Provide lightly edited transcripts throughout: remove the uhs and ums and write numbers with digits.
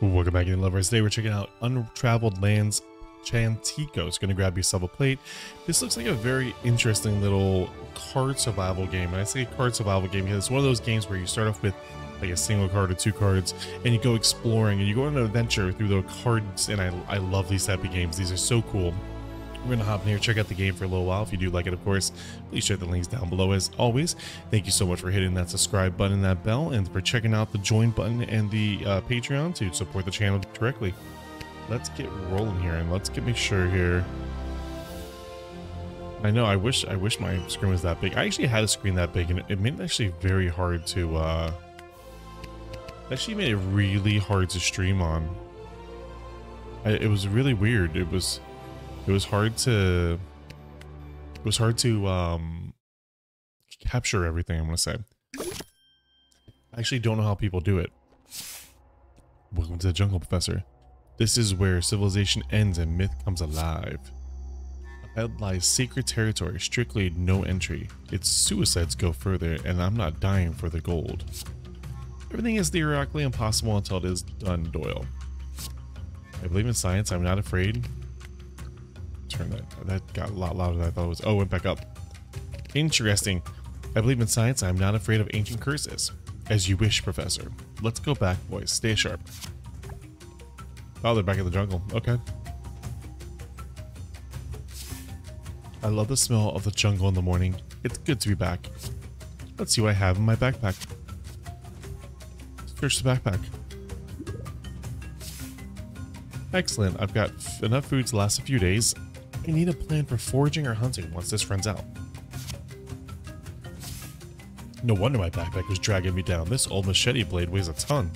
Welcome back in, lovers. Today we're checking out Untraveled Lands Chantico. So gonna grab yourself a plate. This looks like a very interesting little card survival game. And I say card survival game because it's one of those games where you start off with like a single card or two cards and you go exploring and you go on an adventure through the cards. And I love these type of games. These are so cool. We're gonna hop in here, check out the game for a little while. If you do like it, of course, please share the links down below. As always, thank you so much for hitting that subscribe button, that bell, and for checking out the join button and the Patreon to support the channel directly. Let's get rolling here, and let's make sure here. I know I wish my screen was that big. I actually had a screen that big, and it made it actually very hard to actually made it really hard to stream on. It was really weird. It was hard to capture everything, I'm gonna say. I actually don't know how people do it. Welcome to the jungle, Professor. This is where civilization ends and myth comes alive. Ahead lies sacred territory, strictly no entry. Its suicides go further, and I'm not dying for the gold. Everything is theoretically impossible until it is done, Doyle. I believe in science, I'm not afraid. Turn that got a lot louder than I thought it was. Oh, it went back up. Interesting. I believe in science. I'm not afraid of ancient curses. As you wish, Professor. Let's go back, boys. Stay sharp. Oh, they're back in the jungle. Okay. I love the smell of the jungle in the morning. It's good to be back. Let's see what I have in my backpack. Search the backpack. Excellent. I've got enough food to last a few days. I need a plan for foraging or hunting once this runs out. No wonder my backpack was dragging me down. This old machete blade weighs a ton.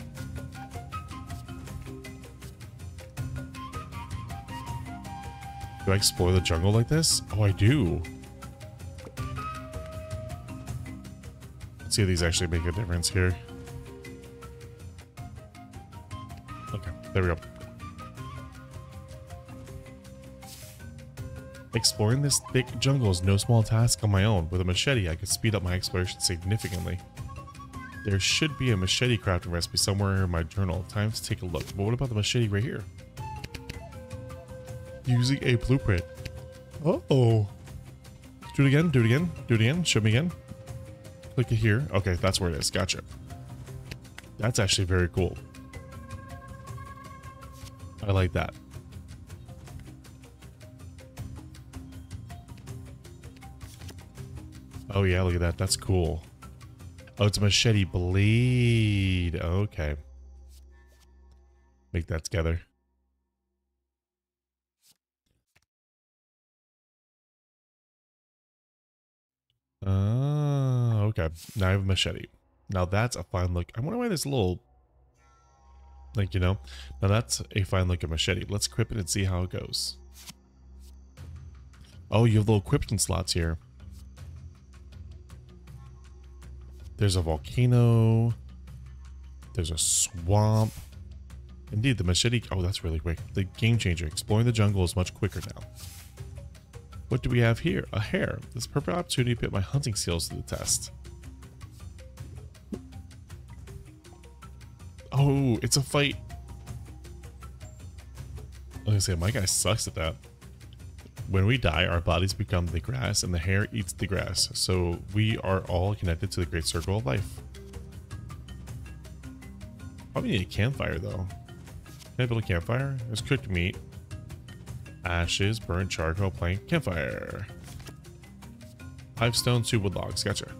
Do I explore the jungle like this? Oh, I do. Let's see if these actually make a difference here. Okay, there we go. Exploring this thick jungle is no small task on my own. With a machete, I could speed up my exploration significantly. There should be a machete crafting recipe somewhere in my journal. Time to take a look. But what about the machete right here? Using a blueprint. Uh-oh. Do it again, do it again, do it again. Show me again. Click it here. Okay, that's where it is. Gotcha. That's actually very cool. I like that. Oh yeah, look at that. That's cool. Oh, it's a machete blade. Okay. Make that together. Okay. Now I have a machete. Now that's a fine look. I wonder why there's a little... Like, you know? Now that's a fine look at machete. Let's equip it and see how it goes. Oh, you have little equipment slots here. There's a volcano. There's a swamp. Indeed, the machete. Oh, that's really quick. The game changer. Exploring the jungle is much quicker now. What do we have here? A hare. This is a perfect opportunity to put my hunting skills to the test. Oh, it's a fight. I was gonna say, my guy sucks at that. When we die, our bodies become the grass and the hare eats the grass. So we are all connected to the great circle of life. Probably need a campfire though. Can I build a campfire? There's cooked meat, ashes, burnt charcoal, plank, campfire. 5 stone, 2 wood logs. Gotcha.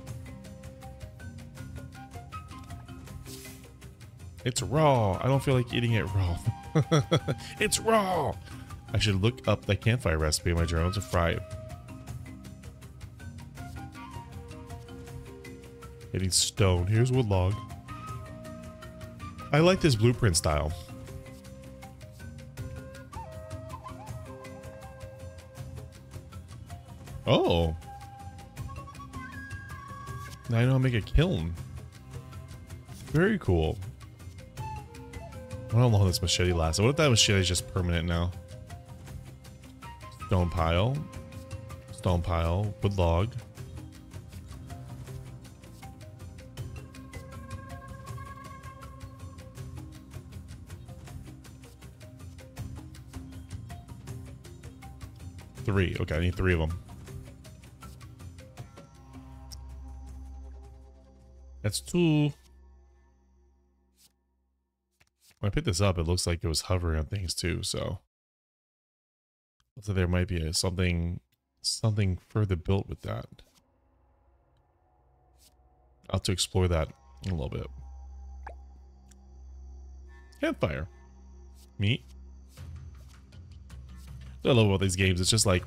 It's raw. I don't feel like eating it raw. It's raw. I should look up the campfire recipe in my journal to fry it. Getting stone. Here's wood log. I like this blueprint style. Oh. Now I know how to make a kiln. Very cool. I don't know how this machete lasts. What if that machete is just permanent now? Stone pile, wood log. 3. Okay, I need 3 of them. That's 2. When I picked this up, it looks like it was hovering on things too, so. So there might be a, something further built with that. I'll have to explore that in a little bit. Campfire. Meat. I love about these games. It's just like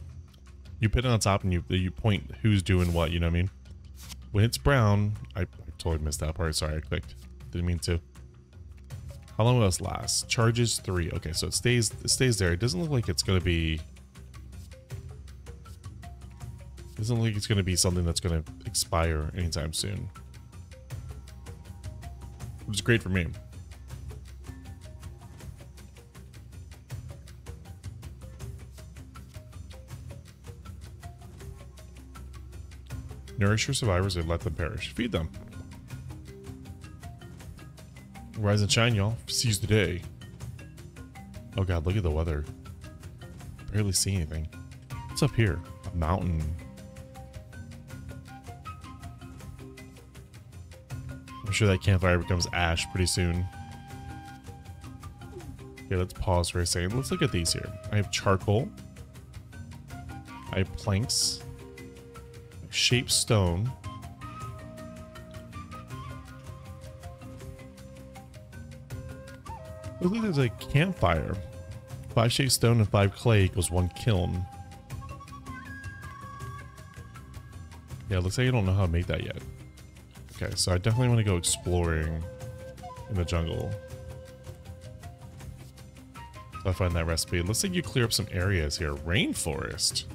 you put it on top and you point who's doing what, you know what I mean? When it's brown, I totally missed that part. Sorry, I clicked. Didn't mean to. How long will this last? Charges 3. Okay, so it stays there. It doesn't look like it's gonna be. Doesn't look like it's gonna be something that's gonna expire anytime soon. Which is great for me. Nourish your survivors and let them perish. Feed them. Rise and shine, y'all. Seize the day. Oh god, look at the weather. Barely see anything. What's up here? A mountain. I'm sure that campfire becomes ash pretty soon. Okay, let's pause for a second. Let's look at these here. I have charcoal. I have planks. Shaped stone. Looks like there's a campfire. 5 shaped stone and 5 clay equals 1 kiln. Yeah, it looks like you don't know how to make that yet. Okay, so I definitely want to go exploring in the jungle. I'll find that recipe. It looks like you clear up some areas here. Rainforest.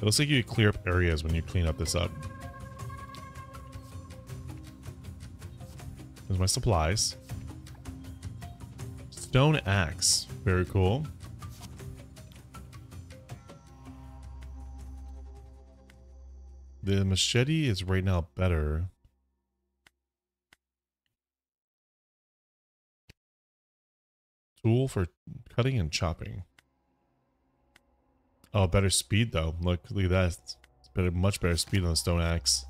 It looks like you clear up areas when you clean up this up. There's my supplies. Stone axe. Very cool. The machete is right now better. Tool for cutting and chopping. Oh, better speed though. Look at that. It's better, much better speed on the stone axe.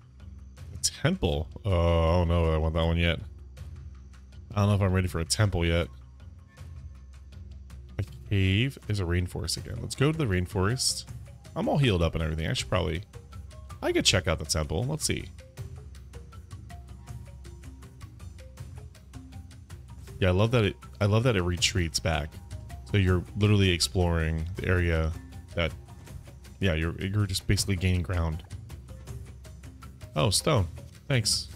A temple. Oh no, I don't want that one yet. I don't know if I'm ready for a temple yet. A cave is a rainforest again. Let's go to the rainforest. I'm all healed up and everything. I should probably. I could check out the temple. Let's see. Yeah, I love that it retreats back. So you're literally exploring the area that, yeah, you're just basically gaining ground. Oh, stone. Thanks.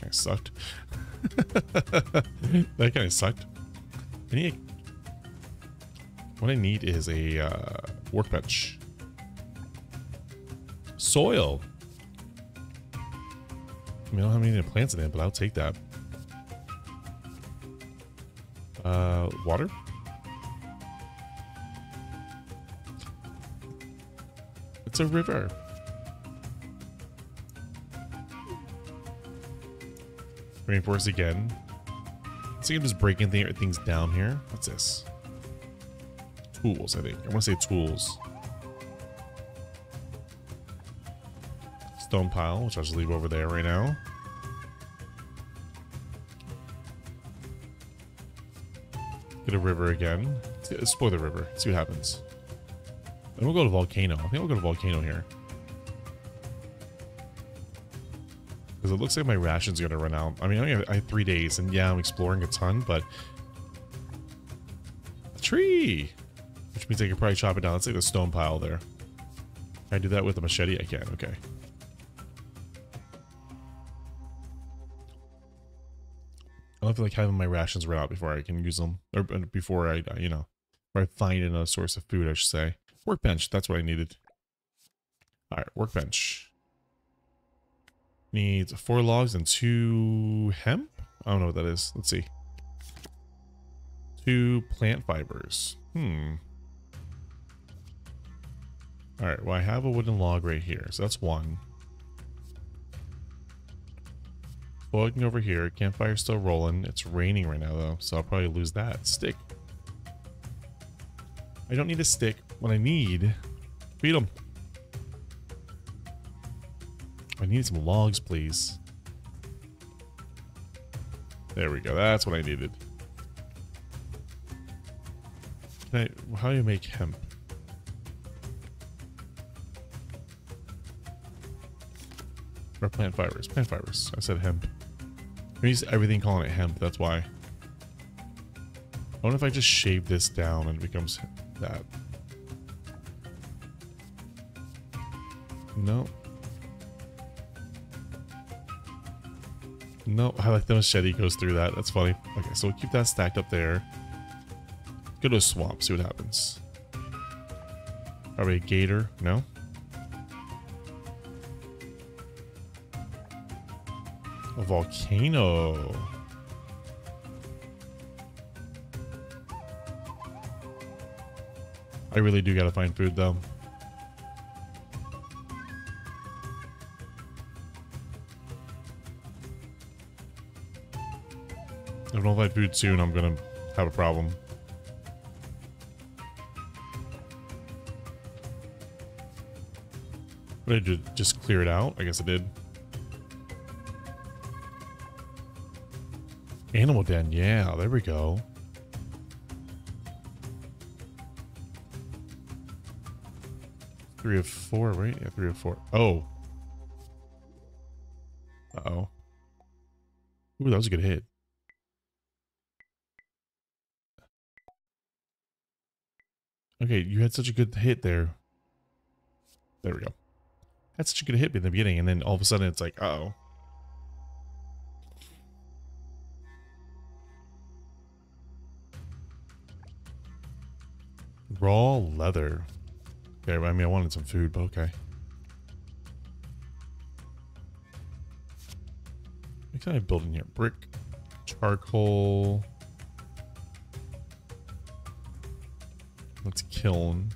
That sucked. That kind of sucked. What I need is a workbench. Soil. I don't have any plants in it, but I'll take that. Water? It's a river. Rainforest again. See, I'm just breaking things down here. What's this? Tools, I think. I want to say tools. Stone pile, which I'll just leave over there right now. Get a river again. Let's explore the river. See what happens. Then we'll go to volcano. I think we'll go to volcano here. Because it looks like my ration's gonna run out. I mean, I have 3 days, and yeah, I'm exploring a ton, but a tree, which means I could probably chop it down. Let's take the stone pile there. Can I do that with a machete? I can. Okay. I don't feel like having my rations run out before I can use them, or before I, where I find another source of food, I should say. Workbench, that's what I needed. All right, workbench. Needs 4 logs and 2 hemp? I don't know what that is. Let's see. 2 plant fibers. All right, well, I have a wooden log right here, so that's 1. Logging over here. Campfire's still rolling. It's raining right now though, so I'll probably lose that stick. I don't need a stick. What I need, feed them. I need some logs, please. There we go. That's what I needed. Can I, how do you make hemp? Or plant fibers. Plant fibers. I said hemp. I use everything calling it hemp. That's why. I wonder if I just shave this down and it becomes that. No. No, I like the machete goes through that. That's funny. Okay, so we'll keep that stacked up there. Go to a swamp, see what happens. Probably a gator. No. A volcano. I really do gotta find food though. If I don't find food soon, I'm gonna have a problem. But I did just clear it out. I guess I did. Animal den. Yeah, there we go. Three of four, right? Yeah, three of four. Oh. Uh-oh. Ooh, that was a good hit. Okay, you had such a good hit there. There we go. That's such a good hit in the beginning, and then all of a sudden it's like, uh-oh. Raw leather. Okay, I mean, I wanted some food, but okay. What can I build in here? Brick, charcoal. Let's kiln.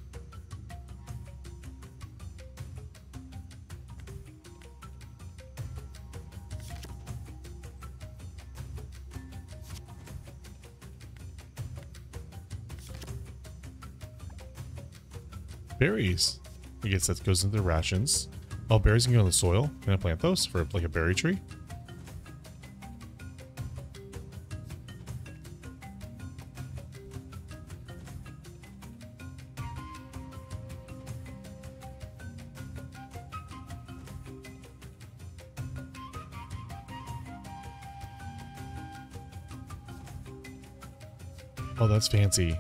Berries. I guess that goes into the rations. All berries can go in the soil. Can I plant those for like a berry tree? Oh, that's fancy.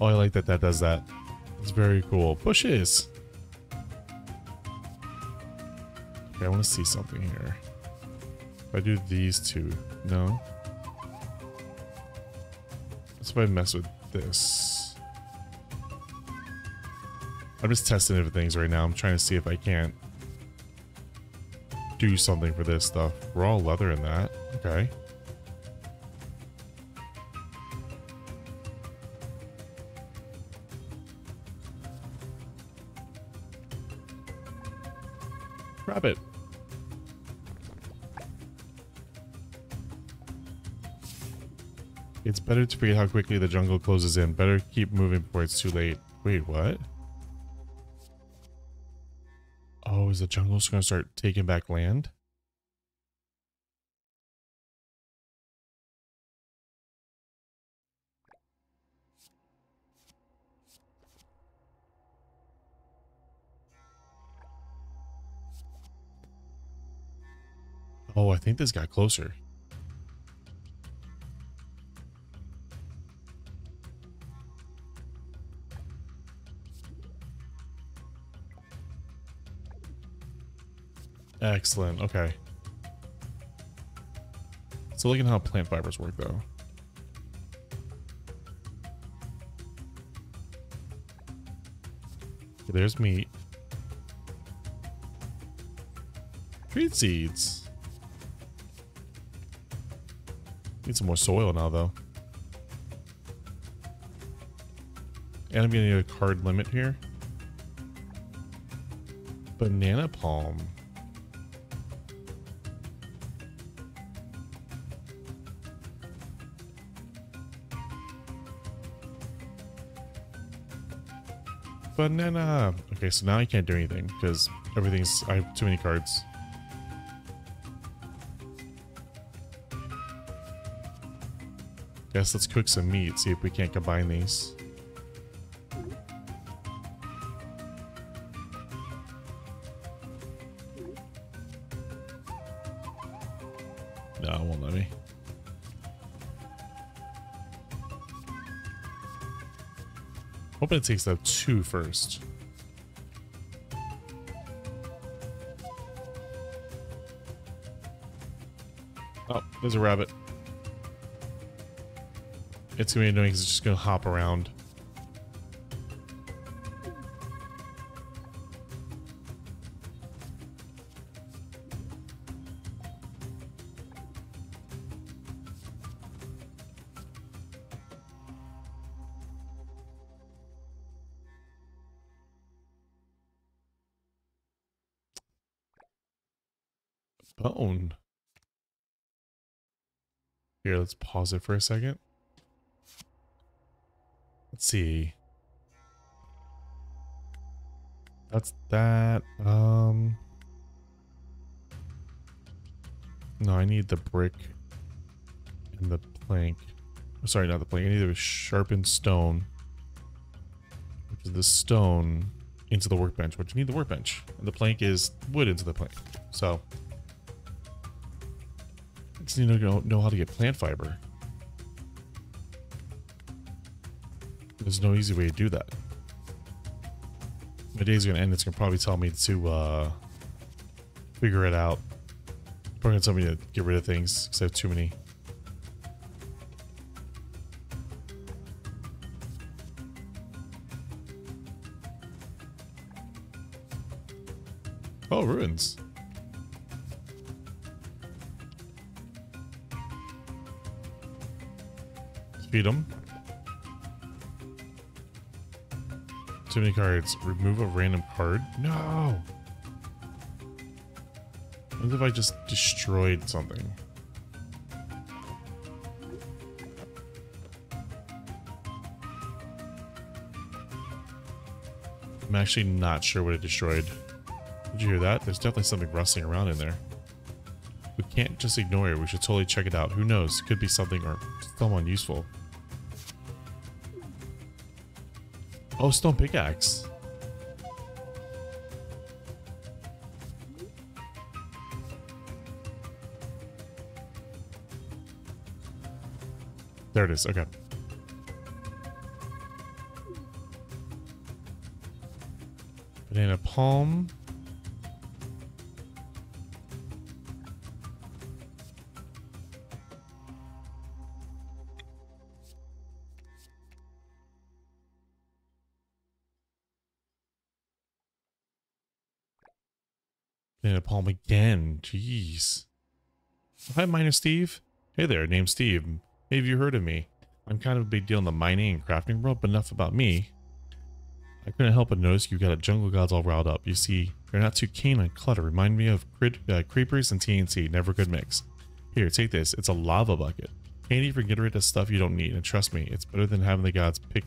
Oh, I like that that does that. It's very cool. Bushes. Okay, I want to see something here. If I do these two, no. That's if I mess with this. I'm just testing different things right now. I'm trying to see if I can't do something for this stuff. Raw leather in that. Okay. Rabbit. It's better to forget how quickly the jungle closes in. Better keep moving before it's too late. Wait, what? Oh, is the jungle just gonna start taking back land? Oh, I think this got closer. Excellent. Okay. So look at how plant fibers work, though. Okay, there's meat. Treat seeds. Need some more soil now, though. And I'm gonna need a card limit here. Banana palm. banana. Okay, so now I can't do anything because everything's... I have too many cards. Guess let's cook some meat, see if we can't combine these. No, it won't let me. Hoping it takes that 2 first. Oh, there's a rabbit. It's going to be annoying because it's just going to hop around. Bone. Here, let's pause it for a second. Let's see. That's that. No, I need the brick and the plank. Sorry, not the plank. I need a sharpened stone, which is the stone into the workbench, which you need the workbench. And the plank is wood into the plank. So I just need to know how to get plant fiber. There's no easy way to do that. My days are gonna end. It's gonna probably tell me to figure it out. Probably gonna tell me to get rid of things because I have too many. Oh, ruins. Feed them. Too many cards. Remove a random card? No! What if I just destroyed something? I'm actually not sure what it destroyed. Did you hear that? There's definitely something rustling around in there. We can't just ignore it. We should totally check it out. Who knows? Could be something or someone useful. Oh, stone pickaxe. There it is. Okay. Banana palm. Palm again. Jeez. Hi, Miner Steve. Hey there, name's Steve. Maybe you heard of me. I'm kind of a big deal in the mining and crafting world, but enough about me. I couldn't help but notice you've got a jungle gods all riled up. You see, they're not too keen on clutter. Remind me of creepers and TNT. Never a good mix. Here, take this. It's a lava bucket. Can't even get rid of stuff you don't need, and trust me, it's better than having the gods pick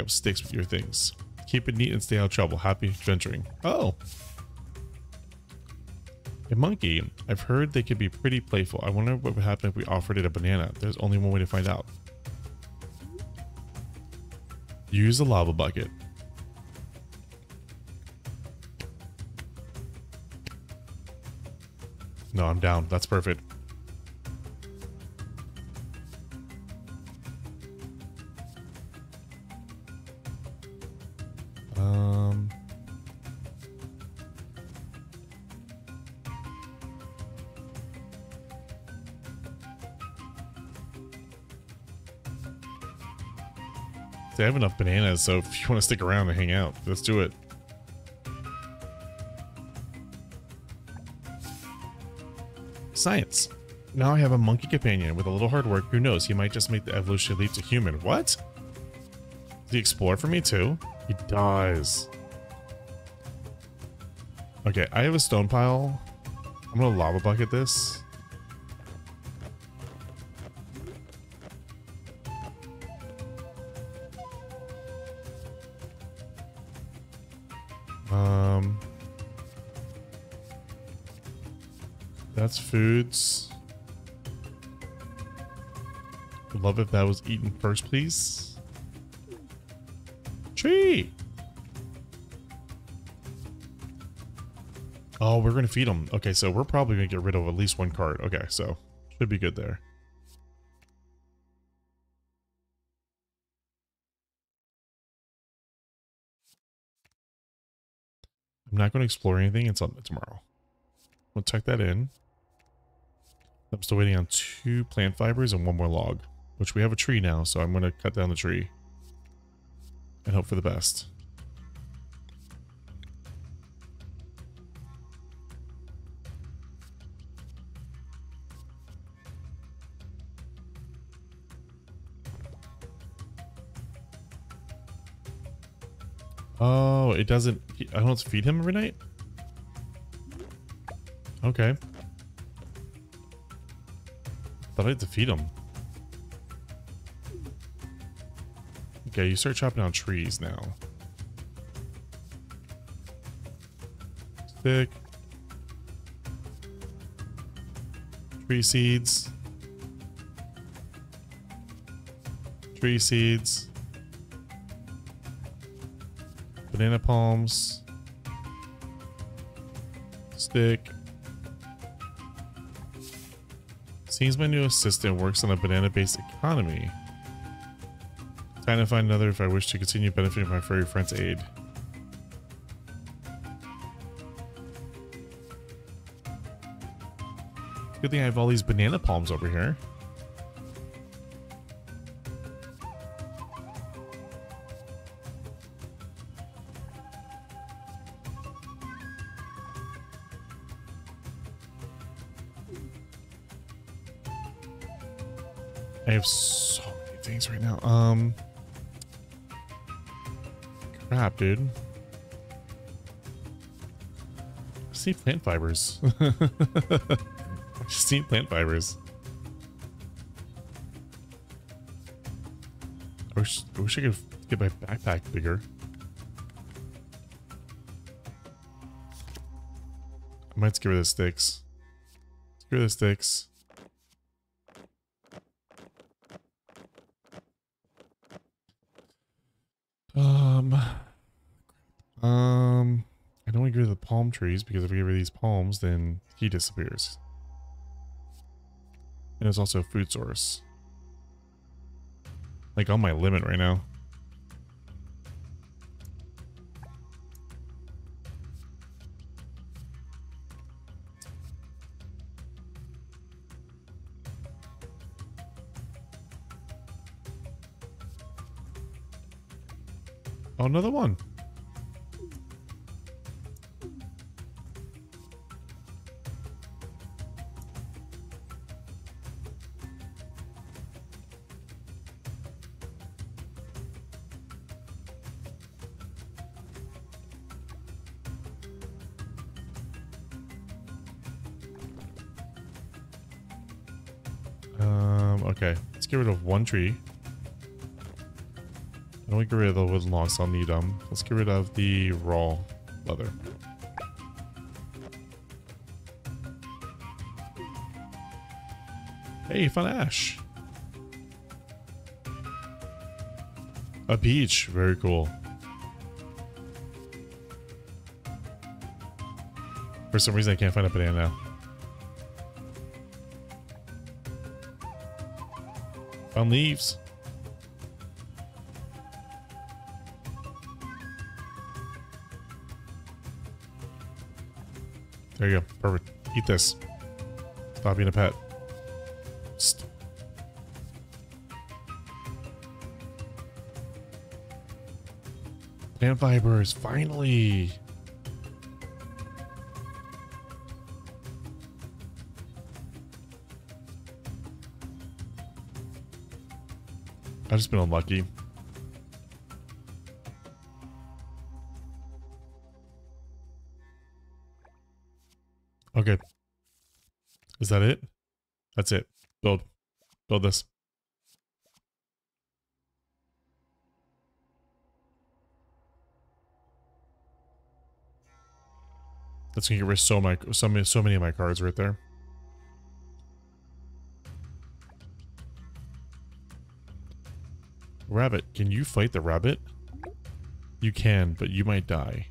up sticks with your things. Keep it neat and stay out of trouble. Happy adventuring. Oh! A monkey. I've heard they could be pretty playful. I wonder what would happen if we offered it a banana. There's only one way to find out. Use the lava bucket. No, I'm down. That's perfect. They have enough bananas, so if you want to stick around and hang out, let's do it. Science. Now I have a monkey companion. With a little hard work, who knows, he might just make the evolutionary leap to human. What? Does he explore for me too? He does. Okay, I have a stone pile. I'm gonna lava bucket this. That's foods. Would love if that was eaten first, please. Tree! Oh, we're gonna feed them. Okay, so we're probably gonna get rid of at least one cart. Okay, so should be good there. I'm not gonna explore anything until tomorrow. We'll tuck that in. I'm still waiting on 2 plant fibers and 1 more log, which we have a tree now, so I'm gonna cut down the tree and hope for the best. Oh, it doesn't... I don't have to feed him every night? Okay. Thought I had to feed him. Okay, you start chopping down trees now. Stick. Tree seeds. Tree seeds. Banana palms. Stick. Seems my new assistant works on a banana-based economy. Time to find another if I wish to continue benefiting my furry friend's aid. Good thing I have all these banana palms over here. I have so many things right now. Crap, dude. I just need plant fibers. I just need plant fibers. I wish I could get my backpack bigger. I might get rid of the sticks. Let's get rid of the sticks. I don't want to get rid of the palm trees because if we get rid of these palms, then he disappears. And it's also a food source. Like on my limit right now. Oh, another one. Okay, let's get rid of 1 tree. I don't want to get rid of the wooden logs, I'll need them. Let's get rid of the raw leather. Hey, fun ash. A beach, very cool. For some reason I can't find a banana now. Found leaves. There you go. Perfect. Eat this. Stop being a pet. Psst. Plant fibers, finally. I've just been unlucky. Okay. Is that it? That's it. Build. Build this. That's gonna get rid of so many of my cards right there. Rabbit, can you fight the rabbit? You can, but you might die.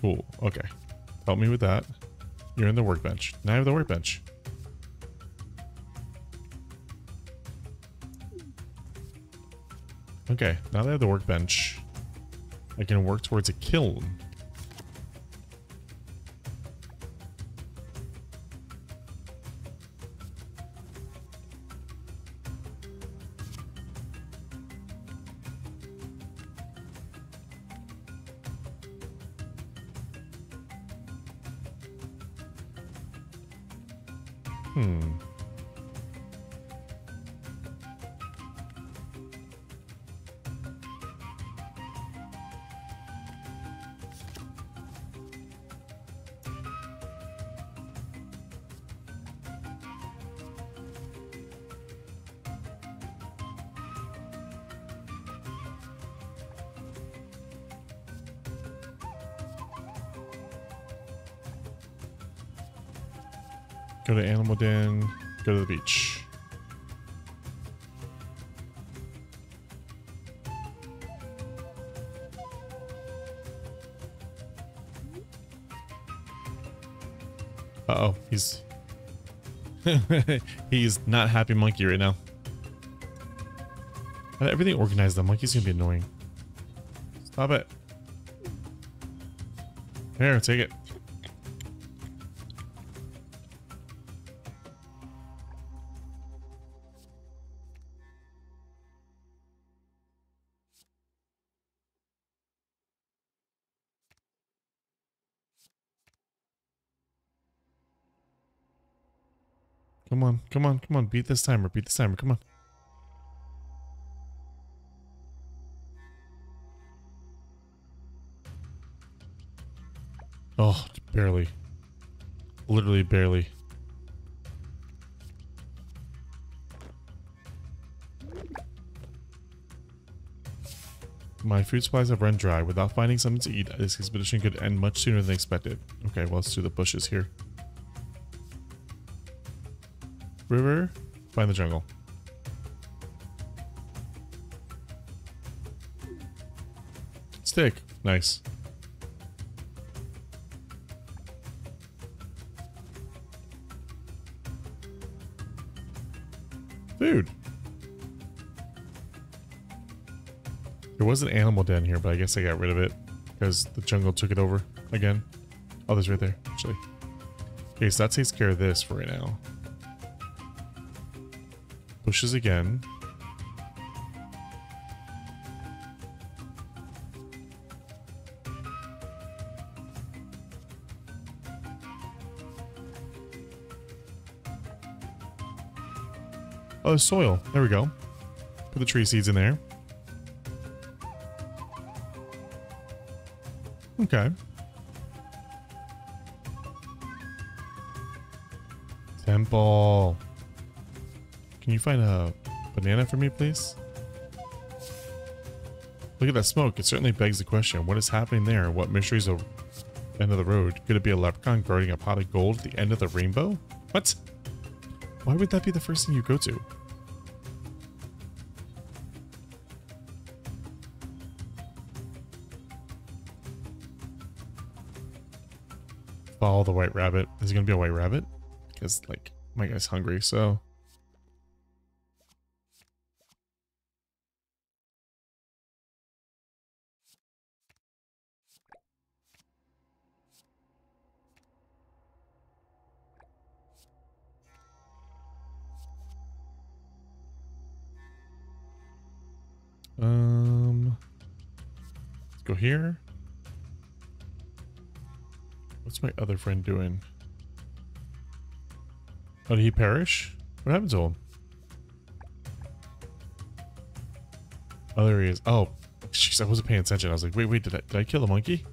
Cool, okay. Help me with that. You're in the workbench. Now I have the workbench. Okay, now that I have the workbench, I can work towards a kiln. Go to Animal Den, go to the beach. Uh-oh, he's... he's not happy monkey right now. Got everything organized, the monkey's gonna be annoying. Stop it. Here, take it. Come on, come on, come on, beat this timer, come on. Oh, barely. Literally barely. My food supplies have run dry. Without finding something to eat, this expedition could end much sooner than expected. Okay, well, let's do the bushes here. River, find the jungle. Stick, nice. Food. There was an animal den here, but I guess I got rid of it because the jungle took it over again. Oh, there's right there, actually. Okay, so that takes care of this for right now. Bushes again. Oh, soil. There we go. Put the tree seeds in there. Okay. Temple. Can you find a banana for me, please? Look at that smoke. It certainly begs the question, what is happening there? What mysteries at the end of the road? Could it be a leprechaun guarding a pot of gold at the end of the rainbow? What? Why would that be the first thing you go to? Follow the white rabbit. Is it going to be a white rabbit? Because, like, my guy's hungry, so... let's go here. What's my other friend doing? Oh, did he perish? What happened to him? Oh, there he is. Oh, jeez, I wasn't paying attention. I was like, wait, did I kill the monkey?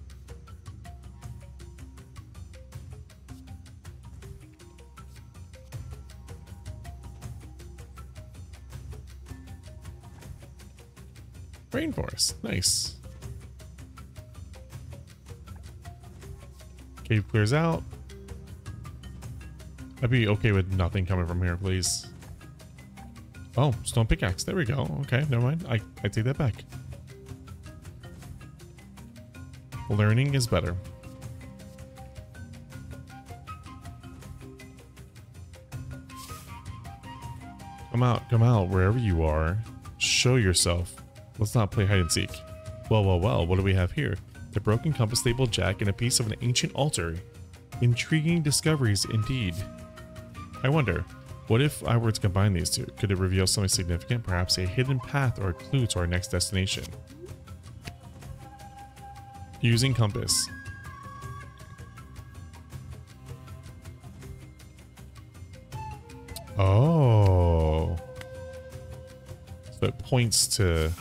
for us. Nice. Cave clears out. I'd be okay with nothing coming from here, please. Oh, stone pickaxe. There we go. Okay, never mind. I take that back. Learning is better. Come out, wherever you are. Show yourself. Let's not play hide and seek. Well, well, well, what do we have here? The broken compass, stable jack, and a piece of an ancient altar. Intriguing discoveries indeed. I wonder, what if I were to combine these two? Could it reveal something significant? Perhaps a hidden path or a clue to our next destination? Using compass. Oh. So it points to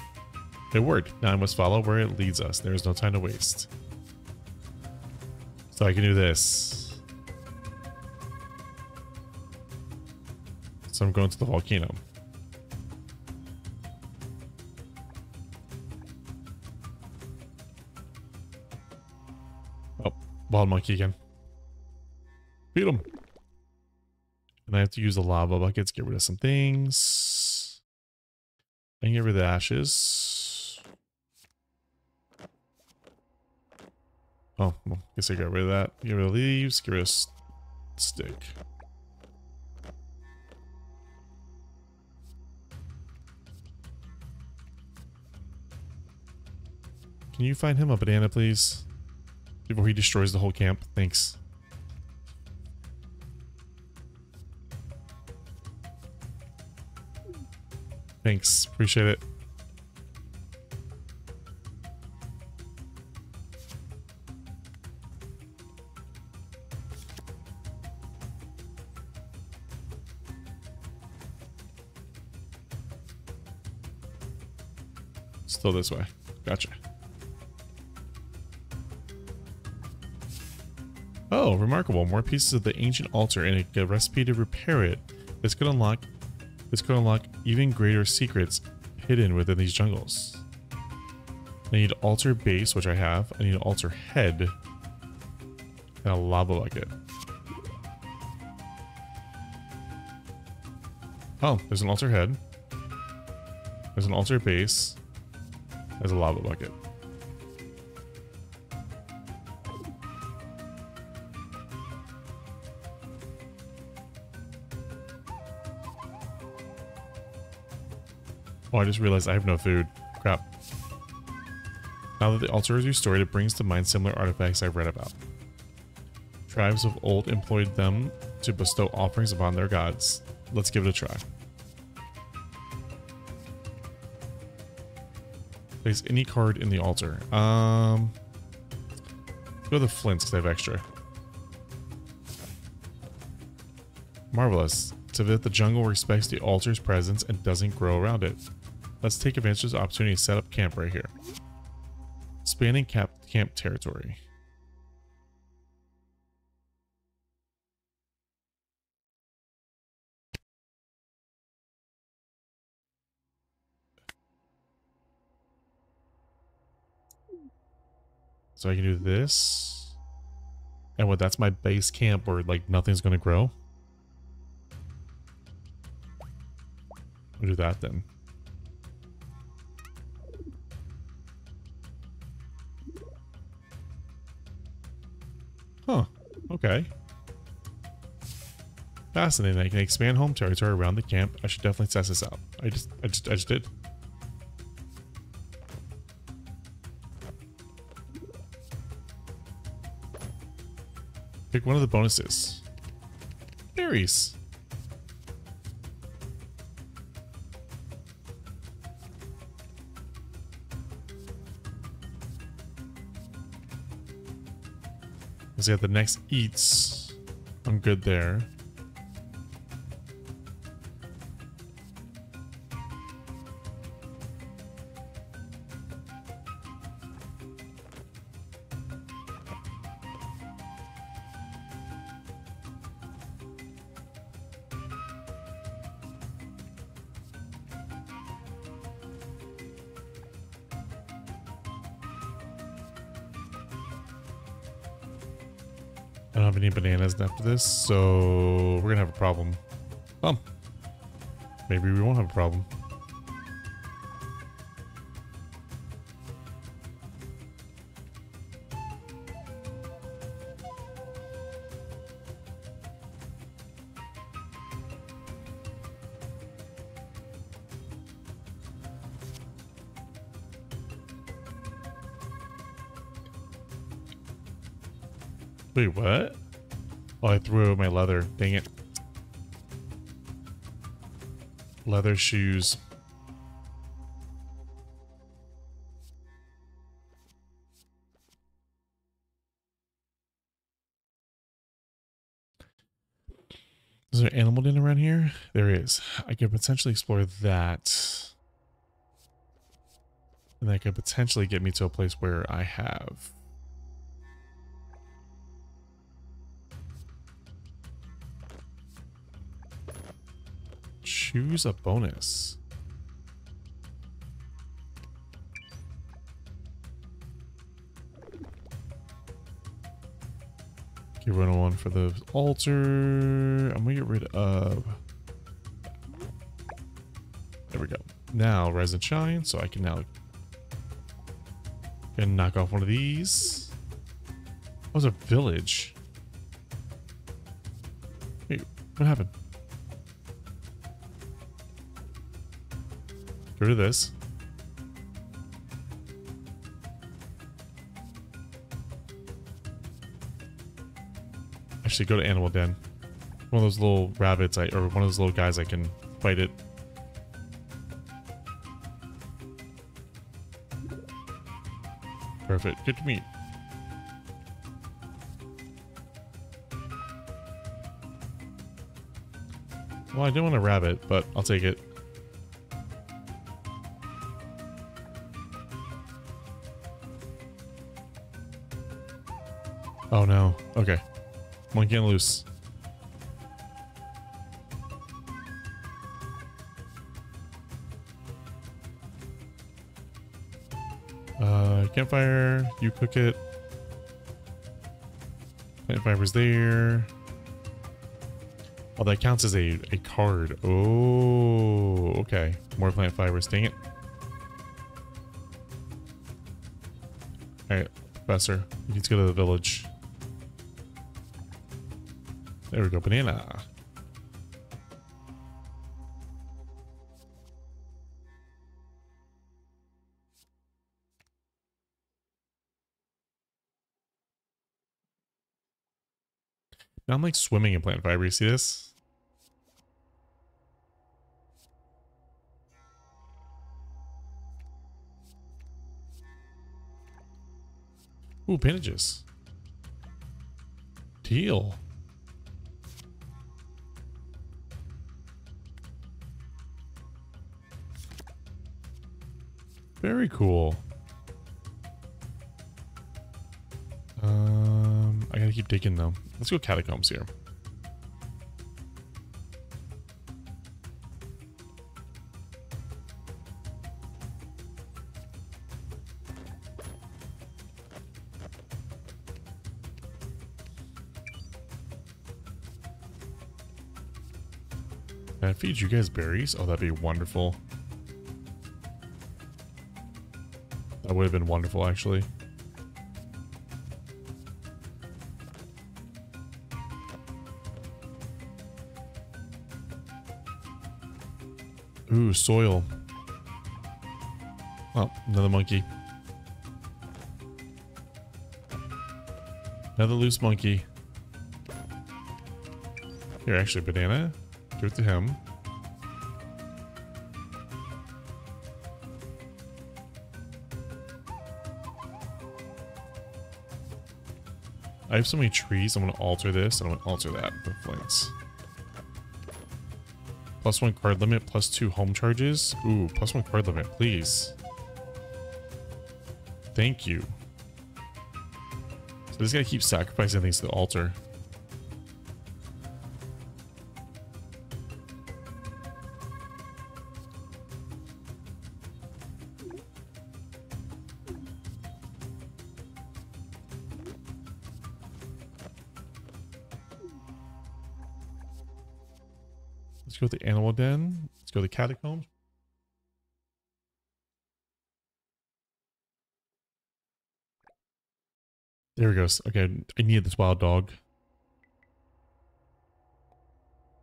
a word. Now I must follow where it leads us. There is no time to waste. So I can do this. So I'm going to the volcano. Wild monkey again. Beat him. And I have to use the lava buckets. Get rid of some things. I can get rid of the ashes. Oh, well, I guess I got rid of that. Get rid of the leaves. Get rid of stick. Can you find him a banana, please? Before he destroys the whole camp. Thanks. Thanks. Appreciate it. Still this way. Gotcha. Oh, remarkable. More pieces of the ancient altar and a recipe to repair it. This could unlock even greater secrets hidden within these jungles. I need altar base, which I have. I need an altar head. And a lava bucket. Oh, there's an altar head. There's an altar base. There's a lava bucket. Oh, I just realized I have no food. Crap. Now that the altar is restored, it brings to mind similar artifacts I've read about. Tribes of old employed them to bestow offerings upon their gods. Let's give it a try. Place any card in the altar. Let's go to the flints because I have extra. Marvelous. So that the jungle respects the altar's presence and doesn't grow around it. Let's take advantage of this opportunity to set up camp right here. Spanning camp territory. So I can do this. And what, that's my base camp where like nothing's gonna grow? We'll do that then. Huh. Okay. Fascinating. I can expand home territory around the camp. I should definitely test this out. I just did. Pick one of the bonuses. Berries. At the next eats, I'm good there. I don't have any bananas left for this, so we're gonna have a problem. Well, maybe we won't have a problem. Wait, what? Oh, I threw away my leather. Dang it. Leather shoes. Is there animal den around here? There is. I could potentially explore that. And that could potentially get me to a place where I have... choose a bonus. Okay, we're gonna one for the altar. I'm gonna get rid of... there we go. Now, Rise and Shine, so I can now... and knock off one of these. That was a village. Wait, what happened? Get rid of this. Actually, go to Animal Den. One of those little rabbits, or one of those little guys, I can fight it. Perfect. Good meat. Well, I didn't want a rabbit, but I'll take it. Oh no. Okay. Monkey and loose. Campfire. You cook it. Plant fiber's there. Oh, that counts as a card. Oh, okay. More plant fibers. Dang it. Alright, Professor. You need to go to the village. There we go, banana. Now I'm like swimming in plant fiber, you see this? Ooh, appendages. Teal. Very cool. I gotta keep digging though. Let's go catacombs here. Can I feed you guys berries? Oh, that'd be wonderful. That would have been wonderful, actually. Ooh, soil. Oh, another monkey. Another loose monkey. Here, actually, banana. Give it to him. I have so many trees. I'm going to alter this, and I'm going to alter that with plants. Plus one card limit, plus two home charges. Ooh, plus one card limit, please. Thank you. So this guy keeps sacrificing things to the altar. Let's go to the animal den. Let's go to the catacombs. There it goes. Okay, I needed this wild dog.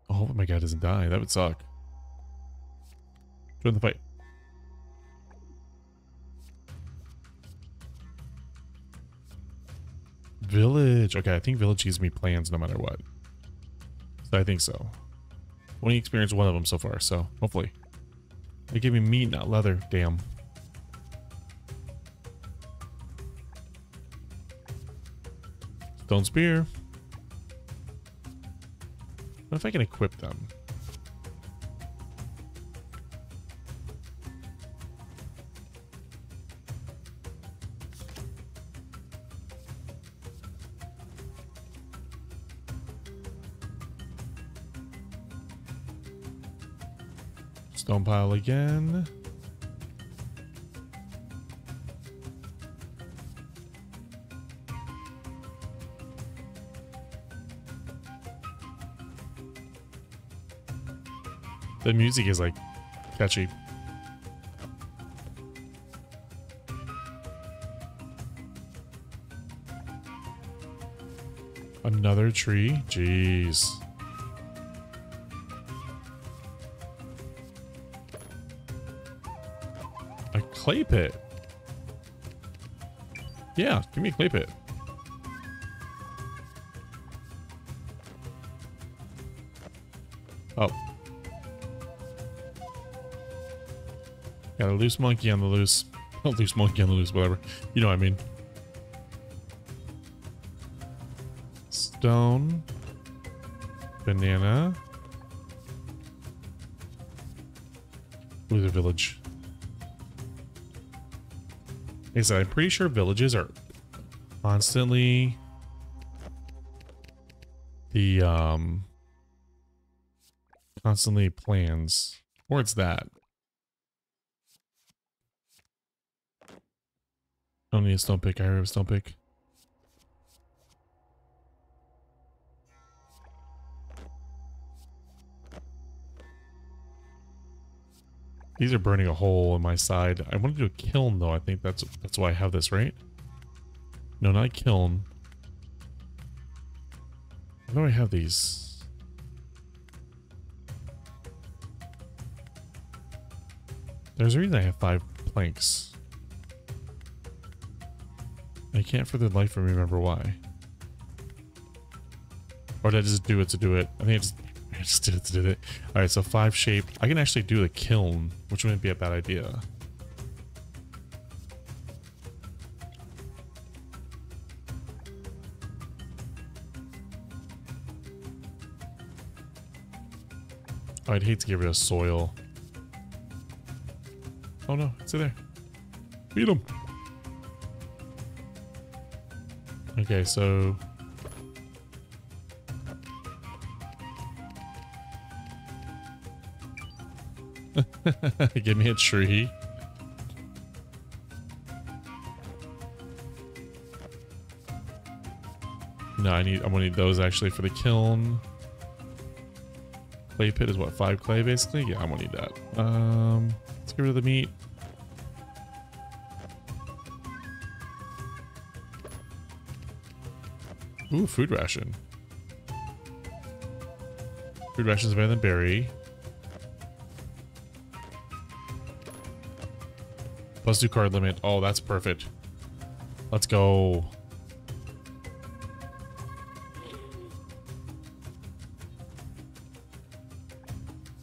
Oh my god, it doesn't die. That would suck. Join the fight. Village. Okay, I think village gives me plans no matter what. So I think so. Only experienced one of them so far, so hopefully. They gave me meat, not leather. Damn. Stone spear. What if I can equip them? Stone pile again. The music is like catchy. Another tree? Jeez. A clay pit? Yeah, give me a clay pit. Oh. Got a loose monkey on the loose. Not loose monkey on the loose, whatever. You know what I mean. Stone. Banana. Ooh, the village. Like I said, I'm pretty sure villages are constantly the, constantly plans. Or it's that. I don't need a stone pick. I already have a stone pick. These are burning a hole in my side. I want to do a kiln though. I think that's why I have this, right? No, not a kiln. Why do I have these? There's a reason I have 5 planks. I can't for the life of me remember why. Or did I just do it to do it? I think I just did it to do it. Alright, so 5 shape. I can actually do the kiln, which wouldn't be a bad idea. Oh, I'd hate to get rid of soil. Oh no, it's in there. Beat him! Okay, so give me a tree. No, I'm gonna need those actually for the kiln. Clay pit is what, 5 clay basically? Yeah, I'm gonna need that. Let's get rid of the meat. Ooh, food ration. Food ration is better than berry. Plus 2 card limit. Oh, that's perfect. Let's go.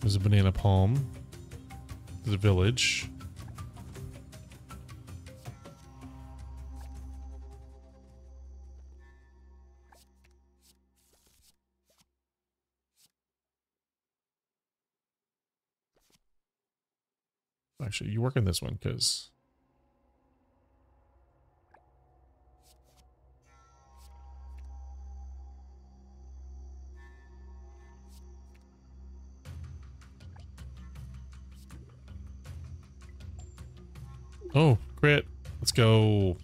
There's a banana palm. There's a village. Actually, you work on this one because oh, crit. Let's go.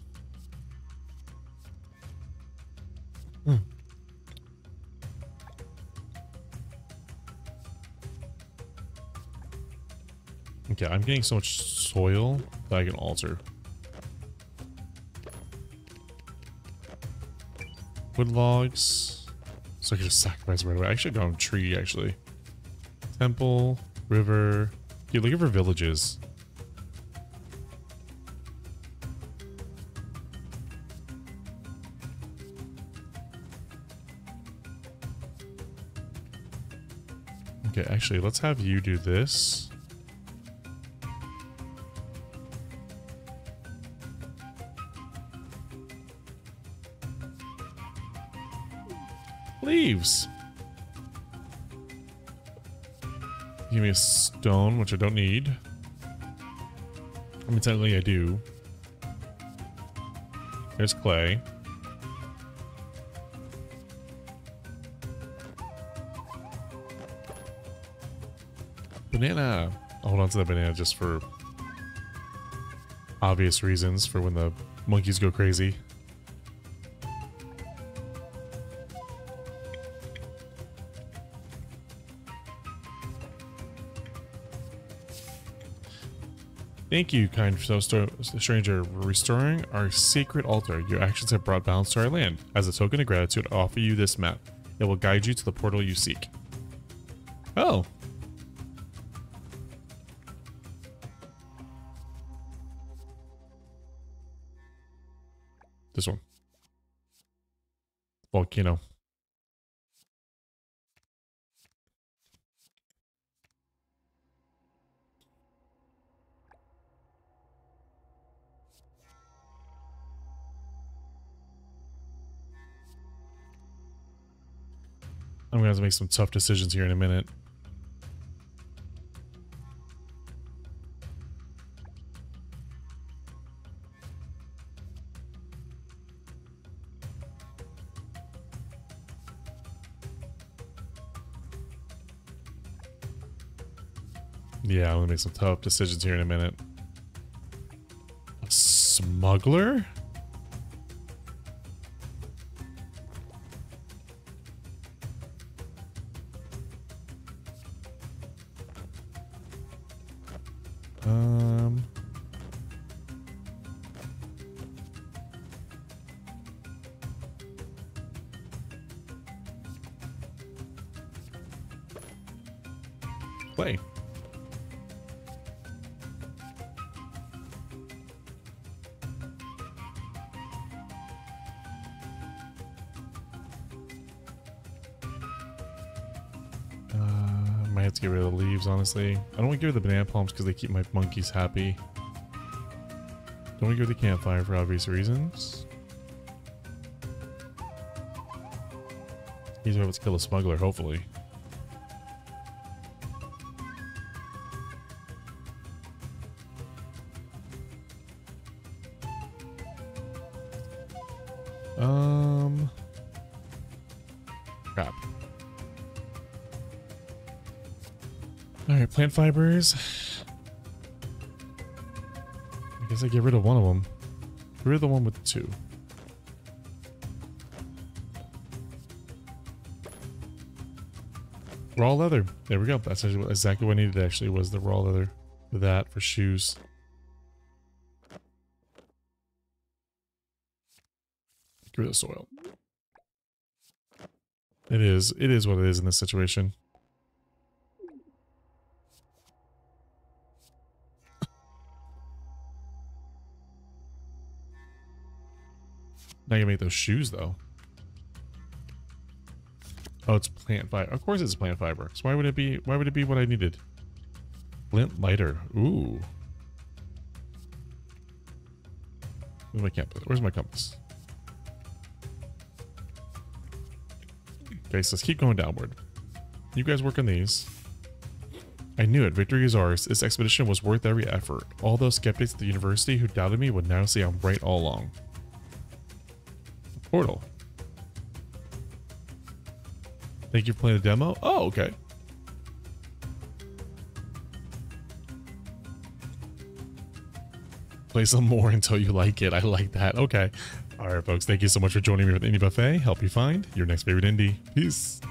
Yeah, I'm getting so much soil that I can alter. Wood logs. So I can just sacrifice right away. I should go on tree, actually. Temple, river. Yeah, looking for villages. Okay, actually, let's have you do this. Leaves. Give me a stone, which I don't need. I mean, technically I do. There's clay. Banana. I'll hold on to that banana just for obvious reasons, for when the monkeys go crazy. Thank you, kind stranger, for restoring our sacred altar. Your actions have brought balance to our land. As a token of gratitude, I offer you this map. It will guide you to the portal you seek. Oh. This one. Volcano. I'm gonna have to make some tough decisions here in a minute. Yeah, I'm gonna make some tough decisions here in a minute. A smuggler? Play. Might have to get rid of the leaves, honestly. I don't want to give her the banana palms because they keep my monkeys happy. Don't want to give her the campfire for obvious reasons. He's able to kill a smuggler, hopefully. Crap. Alright, plant fibers. I guess I get rid of one of them. Get rid of the one with two. Raw leather. There we go. That's exactly what I needed, actually, was the raw leather. That for shoes. Get rid of the soil. It is what it is in this situation. Not gonna make those shoes though. Oh, it's plant fiber. Of course it's plant fiber. So why would it be what I needed? Flint lighter. Ooh. Where's my compass? Where's my compass? Okay, so let's keep going downward. You guys work on these. I knew it. Victory is ours. This expedition was worth every effort. All those skeptics at the university who doubted me would now see I'm right all along. Portal. Thank you for playing the demo. Oh, okay. Play some more until you like it. I like that. Okay. All right, folks, thank you so much for joining me with Indie Buffet. Help you find your next favorite indie. Peace.